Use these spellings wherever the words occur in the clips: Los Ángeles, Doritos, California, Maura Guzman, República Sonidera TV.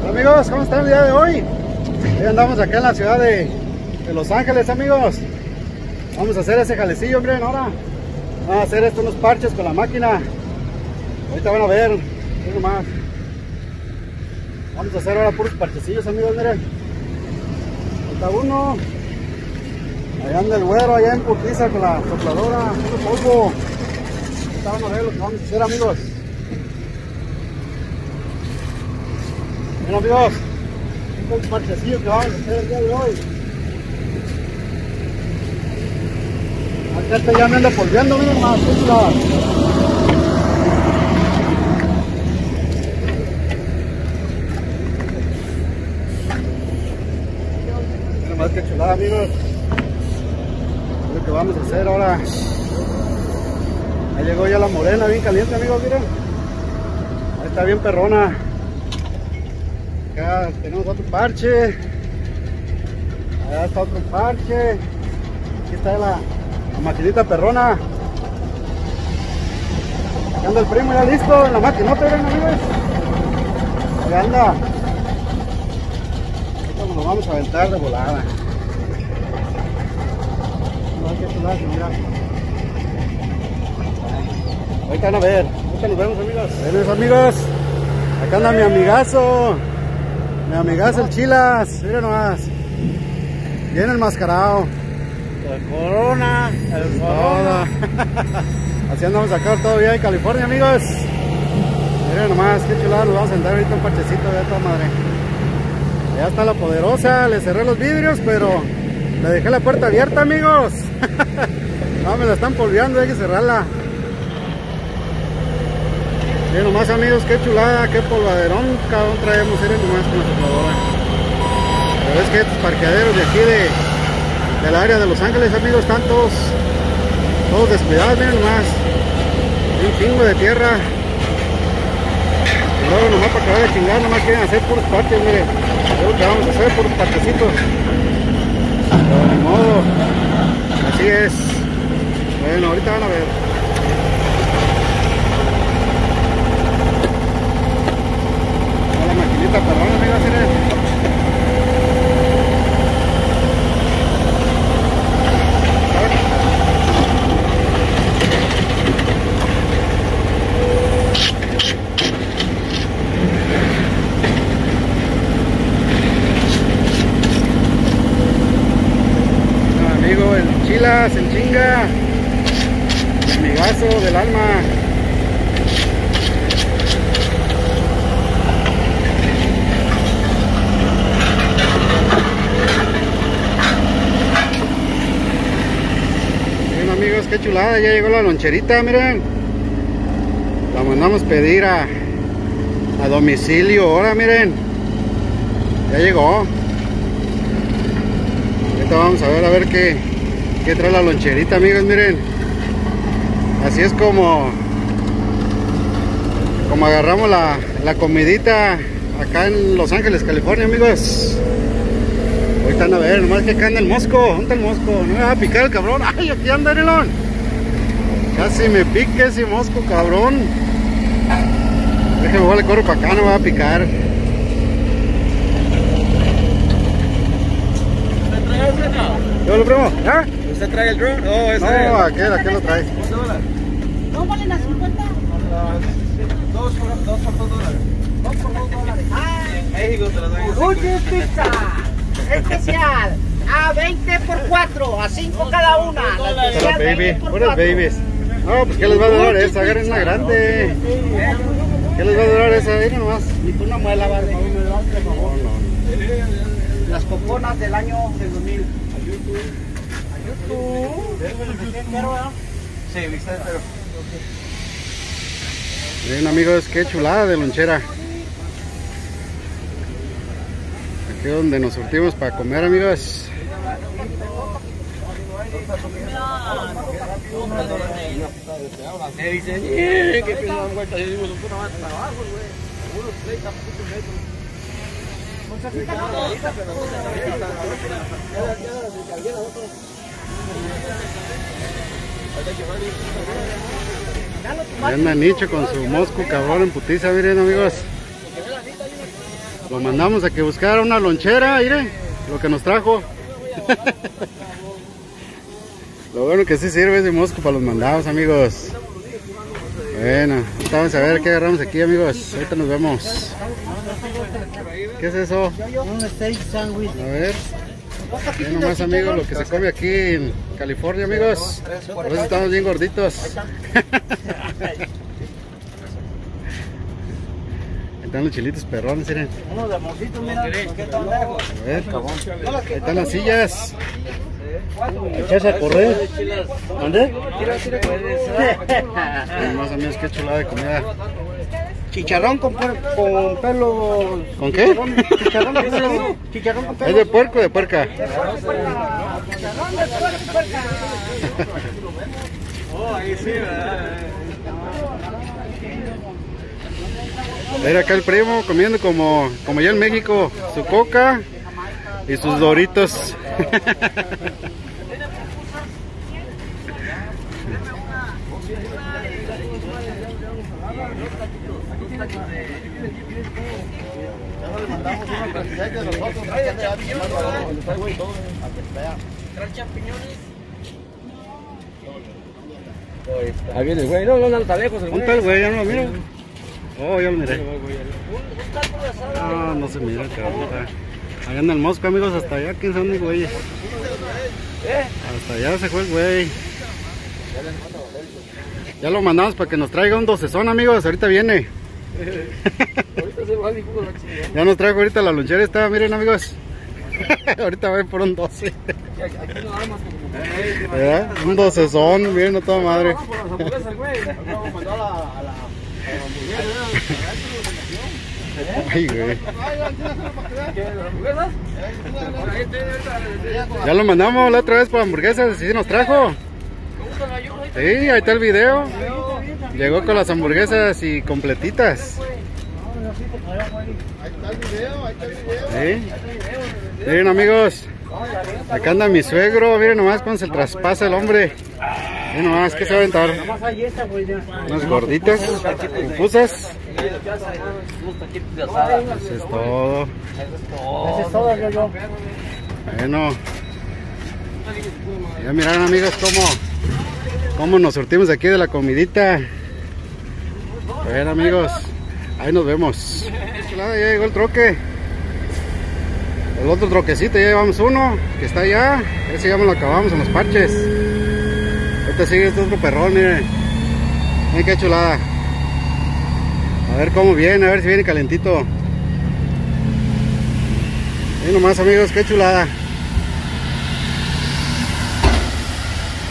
Hola amigos, ¿cómo están el día de hoy? Hoy andamos acá en la ciudad de Los Ángeles, amigos. Vamos a hacer ese jalecillo, miren, ahora. Vamos a hacer unos parches con la máquina. Ahorita van a ver, uno más. Vamos a hacer ahora puros parchecillos, amigos, miren. Falta uno. Allá anda el güero, allá en putiza con la sopladora, un polvo. Ahorita van a ver lo que vamos a hacer, amigos. Bueno, amigos, este es el parchecillo que vamos a hacer el día de hoy. Acá este ya me anda polviendo, miren más, que chulada, amigos. Es lo que vamos a hacer ahora. Ahí llegó ya la morena bien caliente, amigos, miren. Ahí está bien perrona. Acá tenemos otro parche. Allá está otro parche. Aquí está la maquinita perrona. Acá anda el primo ya listo en la maquinota, miren, amigos. Allá anda. Nos vamos a aventar de volada. Ahorita van a ver, ahorita nos vemos, amigos. Buenos amigos, acá anda mi amigazo el Chilas, miren nomás, bien enmascarado, el corona, el corona. Así andamos acá todavía en California, amigos. Miren nomás, qué chulada, nos vamos a sentar ahorita un parchecito de esta madre. Ya está la poderosa, le cerré los vidrios, pero le dejé la puerta abierta, amigos. No, me la están polviando, hay que cerrarla. Miren nomás, amigos, qué chulada, qué polvaderón, cabrón, traemos, miren nomás con la sopladora. Pero es que estos parqueaderos de aquí del área de Los Ángeles, amigos, están todos descuidados, miren nomás. Un chingo de tierra. Luego nomás para acabar de chingar, nomás quieren hacer puros parches, miren. Creo que vamos a hacer por parquecitos, pero de modo, así es. Bueno, ahorita van a ver. A la maquinita perrona, mira, miren. En chinga, mi vaso del alma. Miren amigos, qué chulada, ya llegó la loncherita, miren. La mandamos pedir a domicilio ahora, miren. Ya llegó. Ahorita vamos a ver qué trae la loncherita, amigos, miren. Así es como agarramos la comidita acá en Los Ángeles, California, amigos. Ahorita van a ver, nomás que acá anda el mosco. ¿Dónde está el mosco? No me va a picar el cabrón. Ay, aquí anda el Elon. Casi me pique ese mosco, cabrón. Déjame, voy a correr para acá, no me va a picar. Yo lo primo, ¿ah? ¿Usted trae el drone? Oh, ese. No, aquel lo trae. $1. ¿No valen a 50? $2 por $2. $2 por $2. ¡Ay! México te lo doy. ¡Oye, pizza! Especial. A 20 por 4. A 5 cada una. Las baby. Puras babies. No, pues ¿qué les va a durar esa? Agarren una grande. ¿Qué les va a durar esa? Miren nomás. Ni tú no muela, vale. Las coconas del año del 2000. Miren amigos, qué chulada de lonchera. Aquí es donde nos surtimos para comer, amigos. Ya anda Nicho con su mosco cabrón en putiza, miren amigos. Lo mandamos a que buscara una lonchera, mire, lo que nos trajo. Lo bueno que sí sirve ese mosco para los mandados, amigos. Bueno, vamos a ver qué agarramos aquí, amigos. Ahorita nos vemos. ¿Qué es eso? Un steak sandwich. A ver. Miren nomás, amigos, lo que se come aquí en California, amigos. Por eso estamos bien gorditos. Están los chilitos perrones, miren. Uno de mojito, mira, porque están lejos. A ver, ahí están las sillas. ¿Echarse a correr? ¿Dónde? Más amigos, qué chulada de comida. Chicharrón con pelo. ¿Con qué? Chicharrón con pelo. Chicharrón con pelo. ¿Es de puerco o de puerca? De puerco y puerca. Chicharrón de puerco y puerca. Oh, ahí sí, ¿verdad? Era acá el primo comiendo como yo en México, su coca y sus doritos. Ahí viene el güey, no está lejos el güey. ¿Dónde está el güey? Ya no lo miro. Oh, ya lo miré. Ah, no se mira el cabrón. Allá anda el mosco, amigos, hasta allá, ¿quién son los güeyes? Hasta allá se fue el güey. Ya lo mandamos para que nos traiga un docezón, amigos, ahorita viene. Ya nos trajo ahorita la lonchera esta, miren, amigos. Ahorita va por un 12. Un docezón, miren a toda madre. Ay, güey. Ya lo mandamos la otra vez para hamburguesas, sí nos trajo. Sí, ahí está el video. Llegó con las hamburguesas y completitas. Sí. Miren, amigos, acá anda mi suegro, miren nomás cuando se traspasa el hombre. Miren nomás, ¿qué se va a aventar? Unas gorditas, pupusas. Eso es todo. Bueno, ya miraron, amigos, cómo nos surtimos aquí de la comidita. Bueno, amigos, ahí nos vemos. Ya llegó el troque, el otro troquecito, ya llevamos uno que está allá, ese ya lo acabamos en los parches. Ahorita sigue este otro perrón, miren, miren qué chulada. A ver cómo viene, a ver si viene calentito. Y nomás, amigos, qué chulada.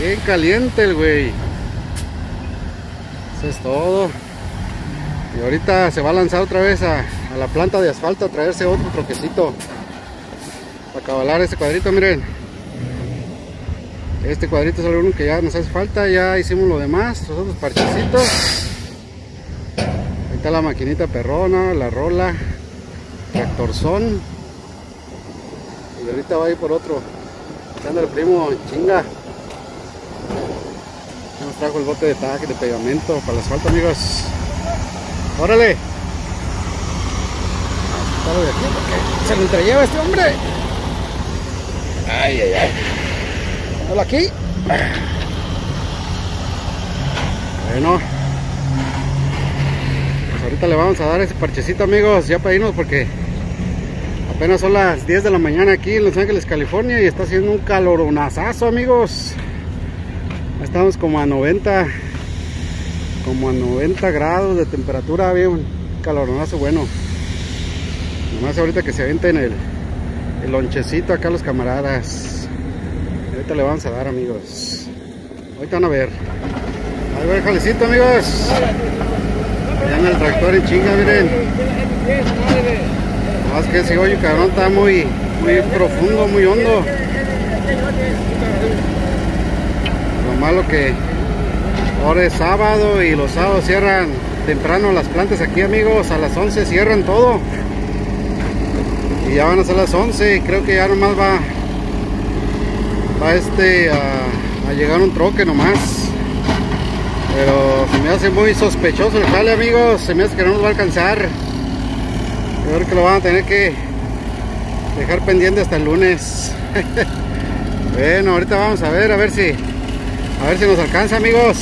Bien caliente el güey. Eso es todo. Y ahorita se va a lanzar otra vez a la planta de asfalto a traerse otro troquecito. Para cabalar este cuadrito, miren. Este cuadrito es uno que ya nos hace falta. Ya hicimos lo demás, los otros parchecitos. Está la maquinita perrona, la rola, tractorzón, y ahorita va a ir por otro. Acá anda el primo, chinga, nos trajo el bote de tac, de pegamento para el asfalto, amigos. Órale, de aquí porque se lo entrelleva este hombre. Ay, ay, ay. Hola, aquí. Bueno, ahorita le vamos a dar ese parchecito, amigos, ya para irnos, porque apenas son las 10 de la mañana aquí en Los Ángeles, California, y está haciendo un caloronazazo, amigos. Estamos como a 90 grados de temperatura, había un caloronazo bueno. Nomás ahorita que se aventen el lonchecito acá los camaradas. Ahorita le vamos a dar, amigos. Ahorita van a ver. Ahí va el jalecito, amigos. Allá en el tractor en chinga, miren. Más que ese hoyo, cabrón, está muy, muy profundo, muy hondo. Lo malo que ahora es sábado y los sábados cierran temprano las plantas aquí, amigos. A las 11 cierran todo. Y ya van a ser las 11 y creo que ya nomás va a llegar un troque nomás. Pero se me hace muy sospechoso el jale, amigos. Se me hace que no nos va a alcanzar. ver que lo van a tener que dejar pendiente hasta el lunes. Bueno, ahorita vamos a ver si nos alcanza, amigos.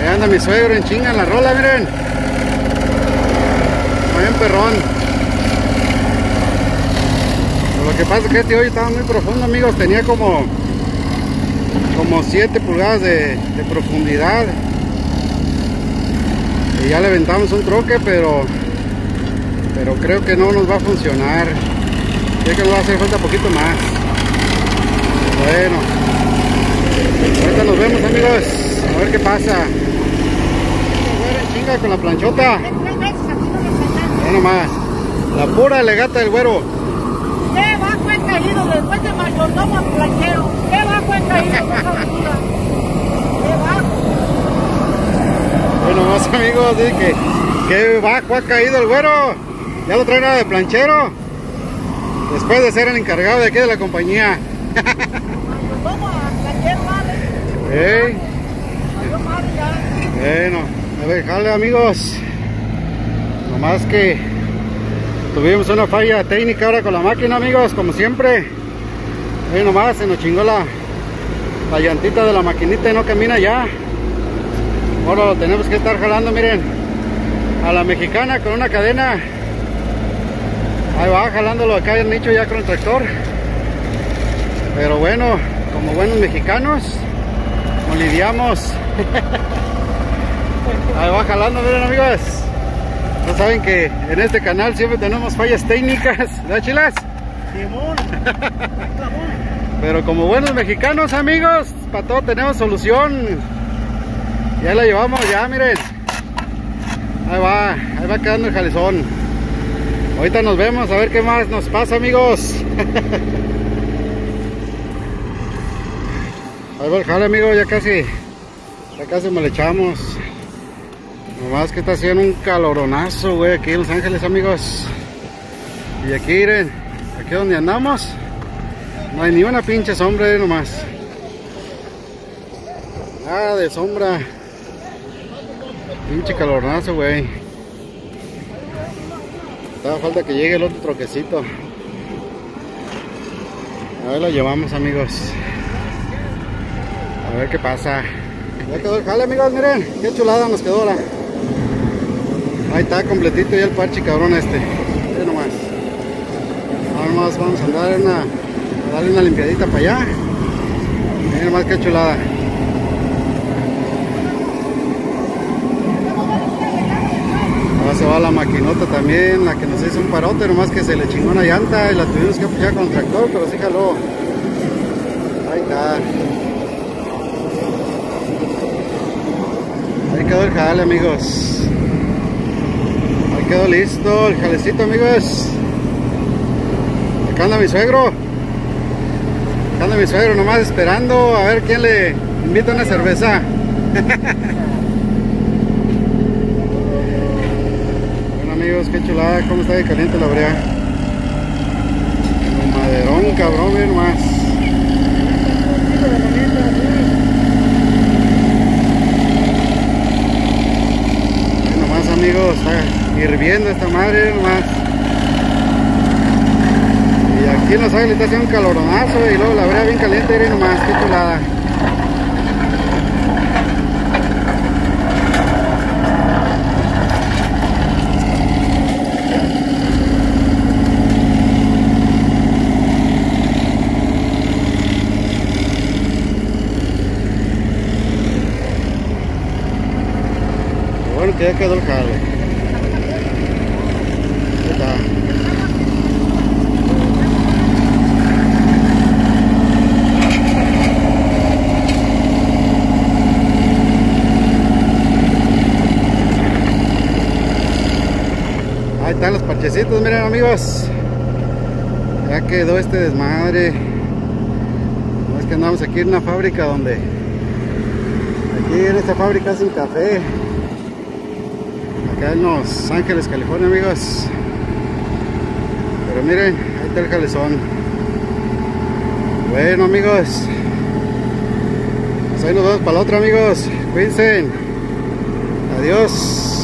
Ahí anda mi suegro en chinga en la rola, miren. Muy bien perrón. Pero lo que pasa es que este hoyo estaba muy profundo, amigos. Tenía como 7 pulgadas de profundidad. Y ya le aventamos un troque, pero creo que no nos va a funcionar. Creo que nos va a hacer falta poquito más. Bueno, ahorita nos vemos, amigos, a ver qué pasa. En chinga con la planchota. Ya nomás, la pura legata del güero. Qué bajo he caído después de mayordomo planchero. Qué bajo he caído. Qué bajo. Bueno, más amigos, dice que qué bajo ha caído el güero. Ya lo traen de planchero. Después de ser el encargado de aquí de la compañía. Bueno, a ver, jale, amigos. Nomás que tuvimos una falla técnica ahora con la máquina, amigos, como siempre. Ahí nomás se nos chingó la llantita de la maquinita y no camina ya. Ahora lo tenemos que estar jalando, miren, a la mexicana con una cadena. Ahí va, jalándolo acá el nicho ya con el tractor. Pero bueno, como buenos mexicanos, nos lidiamos. Ahí va jalando, miren, amigos. No saben que en este canal siempre tenemos fallas técnicas, ¿verdad, chilas? Pero como buenos mexicanos, amigos, para todo tenemos solución. Ya la llevamos, ya, miren. Ahí va quedando el jalizón. Ahorita nos vemos a ver qué más nos pasa, amigos. Ahí va el jale, amigo, ya casi me le echamos. Nomás que está haciendo un caloronazo, güey, aquí en Los Ángeles, amigos. Y aquí, miren, aquí donde andamos, no hay ni una pinche sombra, nomás. Nada de sombra. Pinche caloronazo, güey. Estaba falta que llegue el otro troquecito. Ahí lo llevamos, amigos. A ver qué pasa. Ya quedó el jale, amigos, miren. Qué chulada nos quedó ahora. Ahí está completito ya el parche, cabrón, este. Miren nomás. Ahora nomás vamos a darle una limpiadita para allá. Miren nomás qué chulada. Ahora se va la maquinota también, la que nos hizo un parote, nomás que se le chingó una llanta y la tuvimos que apoyar con el tractor, pero sí jaló. Ahí está. Ahí quedó el jale, amigos. Ahí quedó listo el jalecito, amigos. Acá anda mi suegro. Nomás esperando a ver quién le invita una cerveza. Bueno, amigos, qué chulada. Cómo está de caliente la brea. Un maderón, cabrón, miren más. Amigos, está hirviendo esta madre nomás. Y aquí en Los Ángeles está haciendo un caloronazo y luego la brea bien caliente, miren nomás, qué chulada. Que ya quedó el jale. Ahí está. Ahí están los parchecitos, miren, amigos. Ya quedó este desmadre. No es que andamos aquí en una fábrica donde aquí en esta fábrica hacen café. Acá en Los Ángeles, California, amigos. Pero miren, ahí está el jalezón. Bueno, amigos, pues ahí nos vemos para la otra, amigos. Cuídense. Adiós.